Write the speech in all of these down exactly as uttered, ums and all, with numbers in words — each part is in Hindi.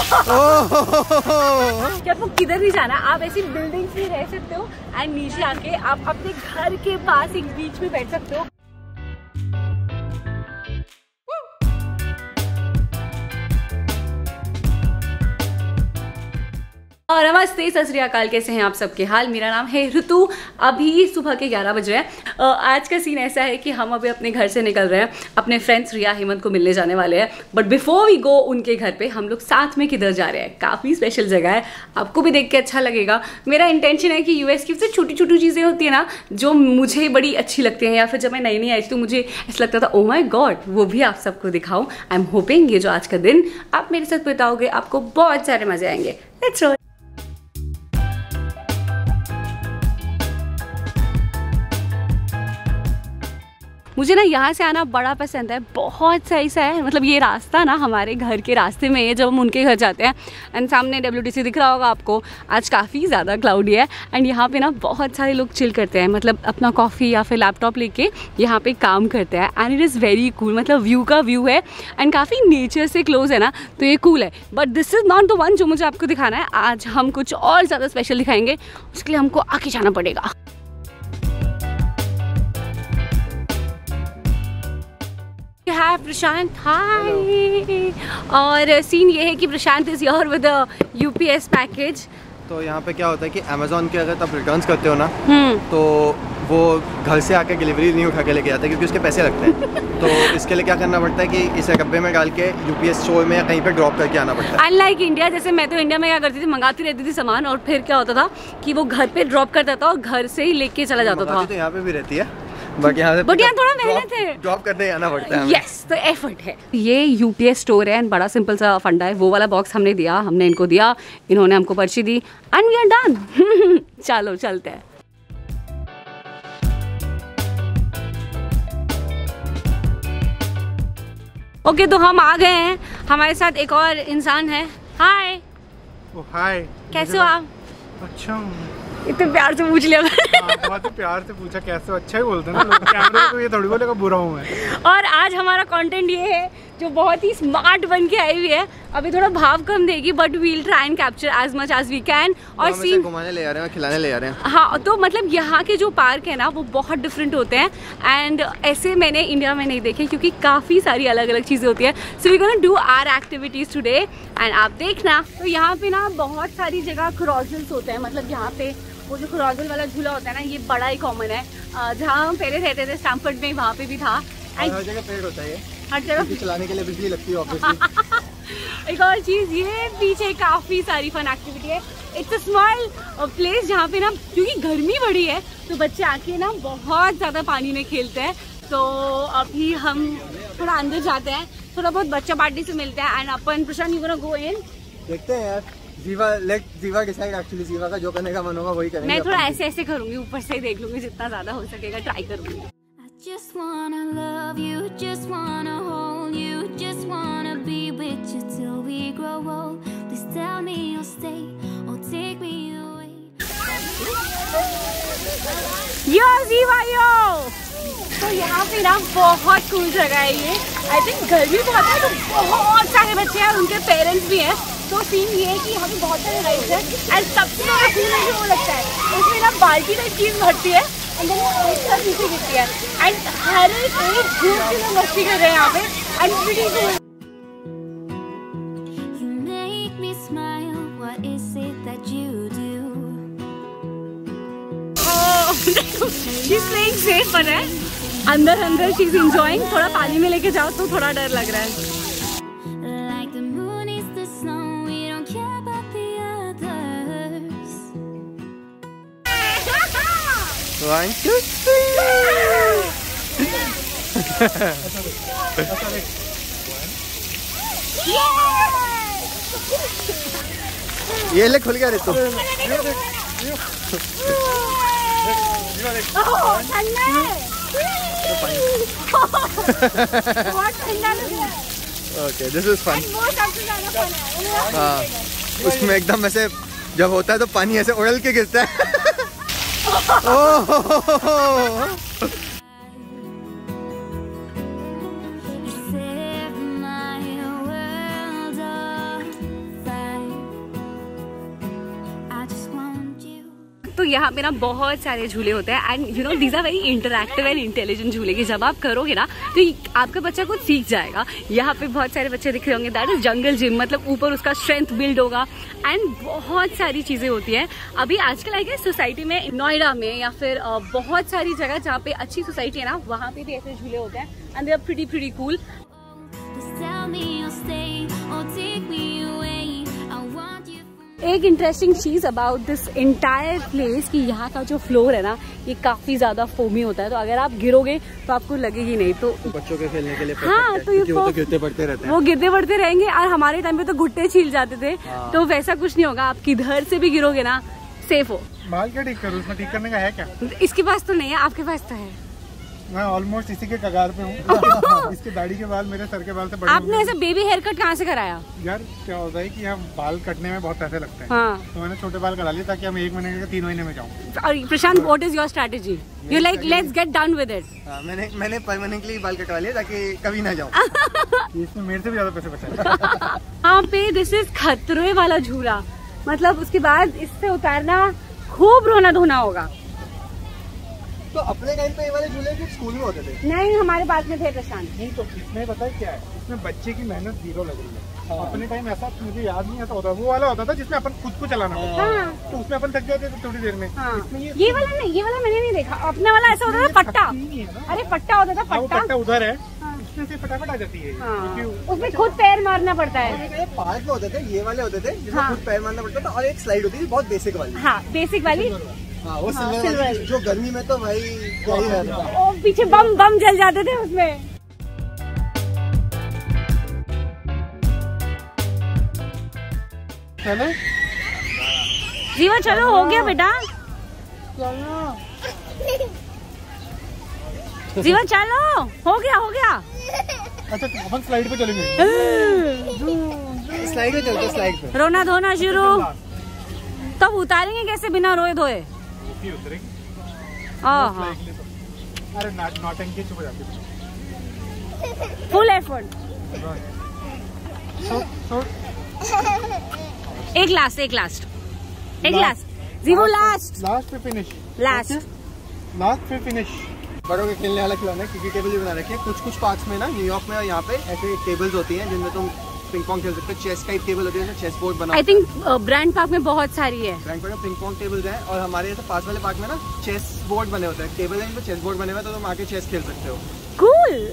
कि आपको किधर भी जाना, आप ऐसी बिल्डिंग्स में रह सकते हो एंड नीचे आके आप अपने घर के पास एक बीच में बैठ सकते हो। और नमस्ते, सत श्री अकाल, कैसे हैं आप सबके हाल। मेरा नाम है ऋतु। अभी सुबह के ग्यारह बज रहे हैं। आज का सीन ऐसा है कि हम अभी अपने घर से निकल रहे हैं, अपने फ्रेंड्स रिया हेमंत को मिलने जाने वाले हैं। बट बिफोर वी गो उनके घर पे हम लोग साथ में किधर जा रहे हैं, काफ़ी स्पेशल जगह है, आपको भी देख के अच्छा लगेगा। मेरा इंटेंशन है कि यूएस की सबसे छोटी छोटी चीज़ें होती है ना, जो मुझे बड़ी अच्छी लगती हैं, या फिर जब मैं नई नई आई थी तो मुझे ऐसा लगता था ओ माई गॉड, वो भी आप सबको दिखाऊँ। आई एम होपिंग ये जो आज का दिन आप मेरे साथ बिताओगे, आपको बहुत सारे मजे आएंगे। Let's go. मुझे ना यहाँ से आना बड़ा पसंद है, बहुत सही सा है। मतलब ये रास्ता ना हमारे घर के रास्ते में है जब हम उनके घर जाते हैं। एंड सामने डब्ल्यूटीसी दिख रहा होगा आपको। आज काफ़ी ज़्यादा क्लाउडी है एंड यहाँ पे ना बहुत सारे लोग चिल करते हैं, मतलब अपना कॉफ़ी या फिर लैपटॉप लेके यहाँ पे काम करते हैं। And it is very cool, मतलब व्यू का व्यू है एंड काफ़ी नेचर से क्लोज है ना, तो ये कूल है। But this is not the one जो मुझे आपको दिखाना है। आज हम कुछ और ज़्यादा स्पेशल दिखाएंगे, उसके लिए हमको आगे जाना पड़ेगा। हाय प्रशांत, हाय। और सीन ये है कि Prashant is your with UPS package. तो यहाँ पे क्या होता है कि अमेजोन के अगर तब रिटर्न्स करते हो ना, तो वो घर से आके डिलीवरी नहीं उठा के लेके जाता क्योंकि उसके पैसे लगते हैं। तो इसके लिए क्या करना पड़ता है कि इसे डब्बे में डाल के यूपीएस स्टोर में या कहीं पे ड्रॉप करके आना पड़ता है। अनलाइक इंडिया, जैसे मैं तो इंडिया में क्या करती थी, मंगाती रहती थी सामान और फिर क्या होता था कि वो घर पे ड्रॉप करता था और घर से ही लेके चला जाता था। तो यहाँ पे भी रहती है, बट यहाँ थोड़ा मेहनत है, ड्रॉप करने आना पड़ता है। यस, तो एफर्ट है। ये यूपीएस स्टोर है एंड बड़ा सिंपल सा फंडा है। वो वाला बॉक्स हमने दिया, हमने इनको दिया, इन्होंने हमको पर्ची दी एंड वी आर डन। चलो चलते हैं। ओके okay, तो हम आ गए हैं। हमारे साथ एक और इंसान है। हाय। ओ हाय, कैसे हो आप? अच्छा हूँ। इतने प्यार से पूछ लिया। बहुत प्यार से पूछा, कैसे हो? अच्छा ही बोलते हैं ना कैमरे को, ये थोड़ी बोलेगा बुरा हूँ मैं। और आज हमारा कंटेंट ये है जो बहुत ही स्मार्ट बन के आई हुई है। अभी थोड़ा भाव कम देगी but we'll try and capture as much as we can. और सीन घुमाने ले जा रहे हैं, खिलाने ले जा रहे हैं। हाँ, तो मतलब यहाँ के जो पार्क है ना वो बहुत डिफरेंट होते हैं एंड ऐसे मैंने इंडिया में नहीं देखे क्योंकि काफ़ी सारी अलग अलग चीज़ें होती है। So we gonna do our activities today and आप देखना। तो यहाँ पे ना बहुत सारी जगह क्रॉसल्स होते हैं, मतलब यहाँ पे वो जो क्रॉसल वाला झूला होता है ना, ये बड़ा ही कॉमन है। जहाँ हम पहले रहते थे स्टैम्फर्ड में, वहाँ पे भी था। हर जगह पेड़ होता है, हर जगह चलाने के लिए बिजली लगती है ऑब्वियसली। एक और चीज़, ये पीछे काफ़ी सारी फन एक्टिविटी है। इट्स अ स्मॉल प्लेस जहाँ पे ना क्योंकि गर्मी बड़ी है तो बच्चे आके ना बहुत ज़्यादा पानी में खेलते हैं। तो अभी हम थोड़ा अंदर जाते हैं, थोड़ा बहुत बच्चा पार्टी से मिलते हैं एंड अपन Prashant you gonna go in. देखते हैं यार, जीवा लेट जीवा डिसाइड। एक्चुअली जीवा का जो करने का मन होगा वही करेंगे। मैं थोड़ा ऐसे ऐसे करूँगी, ऊपर से देख लूँगी, जितना ज़्यादा हो सकेगा ट्राई करूँगी। Just wanna love you, just wanna hold you, just wanna be with you till we grow old. Please tell me you'll stay or take me away. Yo Ziva yo! तो यहाँ पे ना बहुत कूल जगह है ये। आई थिंक गर्मी बहुत है तो बहुत सारे बच्चे हैं और उनके पेरेंट्स भी हैं। तो सीन ये है कि यहाँ पे बहुत सारे राइड्स हैं एंड सबसे ज़्यादा कूल मुझे वो लगता है उसमें ना बाल्टी टाइप चीज़ भरती है एंड पीछे गिरती है एंड हर एक झूठ के लोग मस्ती कर रहे हैं यहाँ पे एंड सेफ बना है। अंदर अंदर शी इज एंजॉयिंग। थोड़ा पानी में लेके जाओ तो थोड़ा डर लग रहा है। One, two, three. ये ले खुल गया रे तो। Okay, this is fun. हाँ, उसमें एकदम ऐसे जब होता है तो पानी ऐसे उड़ल के गिरता है। यहाँ पे ना बहुत सारे झूले होते हैं and you know these are very interactive and intelligent झूले की जब आप करोगे ना तो आपका बच्चा कुछ सीख जाएगा। यहाँ पे बहुत सारे बच्चे दिख रहे होंगे, दैट इज जंगल जिम, मतलब ऊपर उसका स्ट्रेंथ बिल्ड होगा एंड बहुत सारी चीज़ें होती हैं। अभी आजकल आई गेस सोसाइटी में, नोएडा में या फिर बहुत सारी जगह जहाँ पे अच्छी सोसाइटी है ना वहाँ पे भी ऐसे झूले होते हैं and they are pretty pretty cool. एक इंटरेस्टिंग चीज़ अबाउट दिस इंटायर प्लेस कि यहाँ का जो फ्लोर है ना ये काफ़ी ज़्यादा फोमी होता है, तो अगर आप गिरोगे तो आपको लगेगी नहीं। तो बच्चों के खेलने के लिए हाँ, तो ये वो तो गिरते पड़ते रहते हैं, वो गिरते पड़ते रहेंगे और हमारे टाइम पे तो घुट्टे छील जाते थे हाँ। तो वैसा कुछ नहीं होगा, आप किधर से भी गिरोगे ना सेफ हो। बाल क्या ठीक करो, उसमें ठीक करने का है क्या? इसके पास तो नहीं है, आपके पास तो है। मैं ऑलमोस्ट इसी के कगार पे हूँ। इसके दाढ़ी के बाल मेरे सर के बाल से बड़े। आपने ऐसा बेबी हेयर कट कहाँ से कराया? यार क्या होता है कि हम बाल कटने में बहुत पैसे लगते हैं हाँ। तो मैंने छोटे बाल करा लिए ताकि हम एक महीने के तीन महीने में जाऊँ। और Prashant, what is your strategy? You like let's get done with it. मैंने मैंने परमानेंटली बाल कटवा लिए ताकि कभी ना जाऊँ। इसमें मेरे से भी ज्यादा पैसे बचा। यहाँ पे दिस इज खतरे वाला झूला, मतलब उसके बाद इससे उतारना खूब रोना धोना होगा। तो अपने टाइम पे ये वाले झूले भी स्कूल में होते थे? नहीं, हमारे पास में थे प्रशांत। नहीं तो इसमें पता है क्या है, इसमें बच्चे की मेहनत जीरो लग रही है हाँ। अपने टाइम ऐसा मुझे याद नहीं आता होता, वो वाला होता था जिसमें अपन खुद को चलाना होता हाँ। हाँ। तो उसमें अपन थक जाते थे थोड़ी देर में हाँ। ये, ये वाला नहीं, ये वाला मैंने नहीं देखा। अपना वाला ऐसा होता था पट्टा, अरे पट्टा होता था, पट्टा उधर है इसमें से फटाफट आ जाती है, उसमें खुद पैर मारना पड़ता है। पार्क में होते थे ये वाले होते थे जिसमें खुद पैर मारना पड़ता था और एक स्लाइड होती थी बहुत बेसिक वाली हाँ, बेसिक वाली हाँ, वो हाँ, सिल्वर जो गर्मी में तो भाई ओ, पीछे बम बम जल जाते थे उसमें। चलो जीवा, चलो हो गया बेटा, चलो जीवा चलो हो गया हो गया। अच्छा अपन स्लाइड पे चलेंगे, स्लाइड पे चलते, स्लाइड पे रोना धोना शुरू। तब उतारेंगे कैसे बिना रोए धोए? अरे नौटंकी चुप हो जाती है। Full effort. एक लास्ट, एक लास्ट, एक लास्ट। जीवो लास्ट। लास्ट पे फिनिश। लास्ट। लास्ट पे फिनिश। बड़ों के खेलने वाला खिलौना क्योंकि टेबल भी बना रखी है कुछ कुछ पार्ट्स में ना, न्यूयॉर्क में और यहाँ पे ऐसे टेबल्स होती हैं जिनमें तुम पिंग पोंग खेल सकते हो। चेस टाइप टेबल होती है, चेस बोर्ड बना। आई थिंक ब्रांड पार्क में बहुत सारी है, ब्रांड पार्क में पिंग पोंग टेबल्स हैं और हमारे यहाँ पास वाले पार्क में ना चेस बोर्ड बने होते हैं, टेबल है चेस बोर्ड बने हुए, तो तुम आके चेस खेल सकते हो। Cool cool.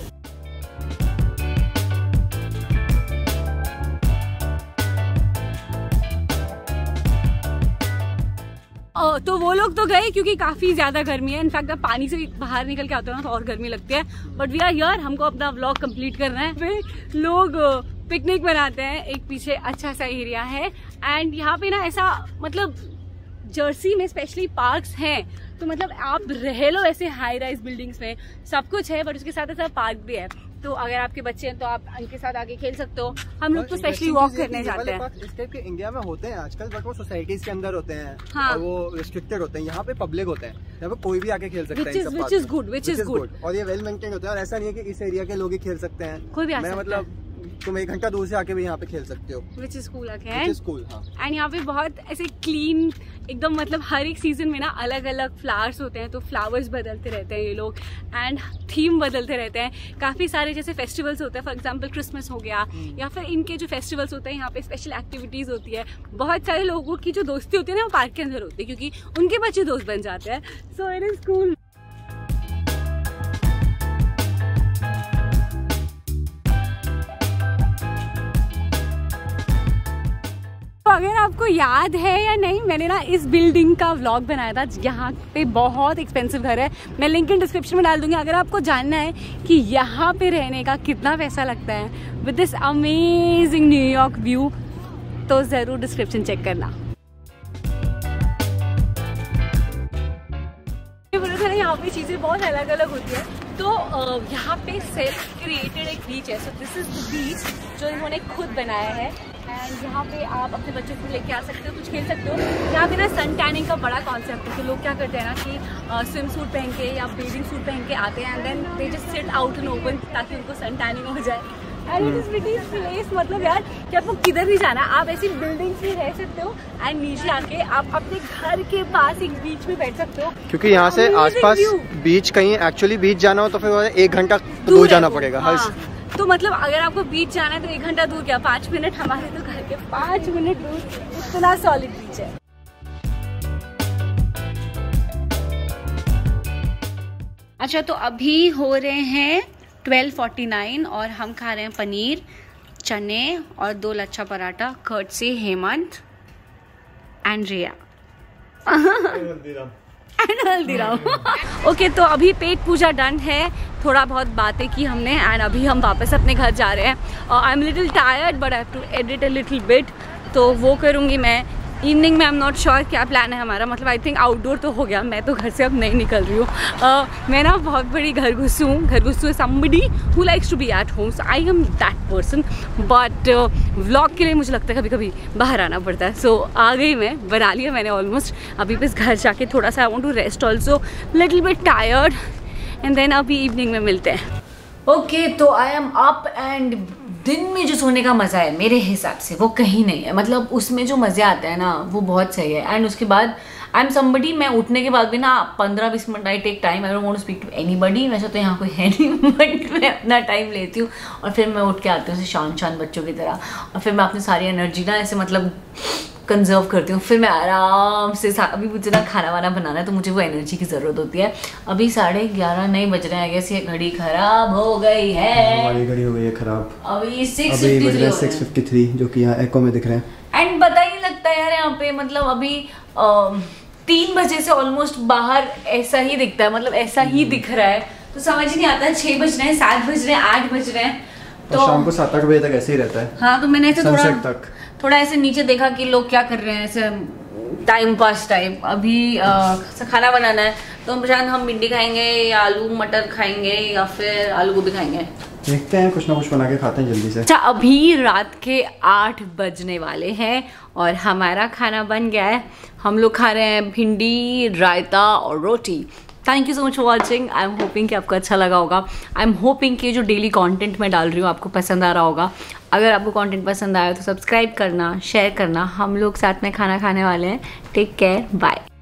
तो वो लोग तो गए क्योंकि काफी ज्यादा गर्मी है। इनफैक्ट आप पानी से बाहर निकल के आते हो ना तो और गर्मी लगती है, बट वी आर हियर, हमको अपना व्लॉग कंप्लीट करना है। फिर लोग पिकनिक बनाते हैं, एक पीछे अच्छा सा एरिया है एंड यहाँ पे ना ऐसा, मतलब जर्सी में स्पेशली पार्क्स हैं तो मतलब आप रह लो ऐसे हाई राइज बिल्डिंग्स में, सब कुछ है बट उसके साथ ऐसा पार्क भी है, तो अगर आपके बच्चे हैं तो आप उनके साथ आगे खेल सकते हो। हम लोग तो स्पेशली वॉक करने जाते हैं। इस टाइप के इंडिया में होते हैं आजकल बट वो सोसाइटीज के अंदर होते हैं हाँ। और वो रिस्ट्रिक्टेड होते हैं, यहाँ पे पब्लिक होते हैं, यहाँ पे कोई भी आके खेल सकता है, which is good, which is good. और ये वेल मेंटेन होता है और ऐसा नहीं है कि इस एरिया के लोग ही खेल सकते हैं, कोई भी, मतलब तुम एक घंटा दूर से आके भी यहाँ पे खेल सकते हो, which is cool again, which is cool हाँ। एंड यहाँ पे बहुत ऐसे क्लीन एकदम, मतलब हर एक सीजन में ना अलग अलग फ्लावर्स होते हैं तो फ्लावर्स बदलते रहते हैं ये लोग एंड थीम बदलते रहते हैं। काफ़ी सारे जैसे फेस्टिवल्स होते हैं, फॉर एग्जांपल क्रिसमस हो गया hmm. या फिर इनके जो फेस्टिवल्स होते हैं यहाँ पे स्पेशल एक्टिविटीज़ होती है। बहुत सारे लोगों की जो दोस्ती होती है ना वो पार्क के अंदर होती है क्योंकि उनके बच्चे दोस्त बन जाते हैं, सो इट इज़ कूल। अगर आपको याद है या नहीं, मैंने ना इस बिल्डिंग का व्लॉग बनाया था, यहाँ पे बहुत एक्सपेंसिव घर है, मैं लिंक इन डिस्क्रिप्शन में डाल दूंगी अगर आपको जानना है कि यहाँ पे रहने का कितना पैसा लगता है with this amazing New York view, तो ज़रूर डिस्क्रिप्शन चेक करना। यहाँ पे चीज़ें बहुत अलग अलग होती है, तो यहाँ पे सेल्फ क्रिएटेड एक बीच है, so this is the beach जो इन्होंने खुद बनाया है एंड यहाँ पे आप अपने बच्चों को लेके आ सकते हो, कुछ खेल सकते हो। यहाँ पे ना सन टैनिंग का बड़ा कॉन्सेप्ट है, तो लोग क्या करते हैं ना कि स्विम सूट पहन के या बेडिंग सूट पहन के आते हैं and then they just sit out and open ताकि उनको सन टैनिंग हो जाए, and it is pretty place. मतलब यार कि आपको किधर भी जाना, आप ऐसी बिल्डिंग्स में रह सकते हो एंड नीचे आके आप अपने घर के पास एक बीच में बैठ सकते हो, क्योंकि यहाँ से आसपास बीच कहीं एक्चुअली बीच जाना हो तो फिर एक घंटा दूर जाना पड़ेगा। हाँ। तो मतलब अगर आपको बीच जाना है तो एक घंटा दूर क्या, पाँच मिनट, हमारे तो घर के पाँच मिनट दूर इतना सॉलिड बीच है। अच्छा, तो अभी हो रहे हैं ट्वेल्व फोर्टी नाइन और हम खा रहे हैं पनीर, चने और दो लच्छा पराठा, कर्ट से Hemant and Riya and Haldiram. Okay, तो अभी पेट पूजा डन है, थोड़ा बहुत बातें की हमने एंड अभी हम वापस अपने घर जा रहे हैं। I am little tired but I have to edit a little bit, तो वो करूँगी मैं इवनिंग में। आई एम नॉट श्योर क्या प्लान है हमारा, मतलब आई थिंक आउटडोर तो हो गया, मैं तो घर से अब नहीं निकल रही हूँ। uh, मैं ना बहुत बड़ी घर घुसू हूँ घर घुसू somebody who likes to be at home, so I am that person, but vlog के लिए मुझे लगता है कभी कभी बाहर आना पड़ता है। सो so, आ गई मैं, बना लिया मैंने ऑलमोस्ट। अभी बस घर जाके थोड़ा सा I want to rest also, little bit tired, and then अभी इवनिंग में मिलते हैं। ओके, तो आई एम अप एंड दिन में जो सोने का मज़ा है मेरे हिसाब से वो कहीं नहीं है, मतलब उसमें जो मज़े आते हैं ना वो बहुत सही है। एंड उसके बाद आई एम समबडी, मैं उठने के बाद भी ना पंद्रह बीस minute I take time, I don't want to speak to anybody, वैसे तो यहाँ कोई है नहीं, बट मैं अपना टाइम लेती हूँ और फिर मैं उठ के आती हूँ शान शान बच्चों की तरह, और फिर मैं अपनी सारी एनर्जी ना ऐसे मतलब कंजर्व करती हूँ। फिर मैं आराम से, अभी मुझे ना खाना वाना बनाना है तो मुझे वो एनर्जी की ज़रूरत होती है। अभी साढ़े ग्यारह नहीं बज रहे हैं, गैस ये घड़ी खराब हो गई है, हमारी घड़ी हो गई है खराब। अभी सिक्स अभी बज रहा है सिक्स फिफ्टी थ्री जो कि यहाँ एको में दिख रहा है। एंड पता ही लगता है यार यहाँ पे, मतलब अभी आ, तीन बजे से ऑलमोस्ट बाहर ऐसा ही दिखता है, मतलब ऐसा ही दिख रहा है, तो समझ ही नहीं आता है छः बज रहे हैं, सात बज रहे हैं, आठ बज रहे हैं। तो शाम को सात आठ बजे तक ऐसे ही रहता है। हाँ, तो मैंने ऐसे थोड़ा थोड़ा ऐसे नीचे देखा कि लोग क्या कर रहे हैं ऐसे टाइम पास टाइम। अभी आ, खाना बनाना है तो शायद हम भिंडी खाएंगे या आलू मटर खाएंगे या फिर आलू गोभी खाएंगे, देखते हैं कुछ ना कुछ बना के खाते हैं जल्दी से। अच्छा, अभी रात के आठ बजने वाले हैं और हमारा खाना बन गया है, हम लोग खा रहे हैं भिंडी रायता और रोटी। Thank you so much for watching, I am hoping कि आपको अच्छा लगा होगा। आई एम होपिंग कि जो डेली कंटेंट मैं डाल रही हूँ आपको पसंद आ रहा होगा। अगर आपको कंटेंट पसंद आया तो सब्सक्राइब करना, शेयर करना। हम लोग साथ में खाना खाने वाले हैं। Take care, bye.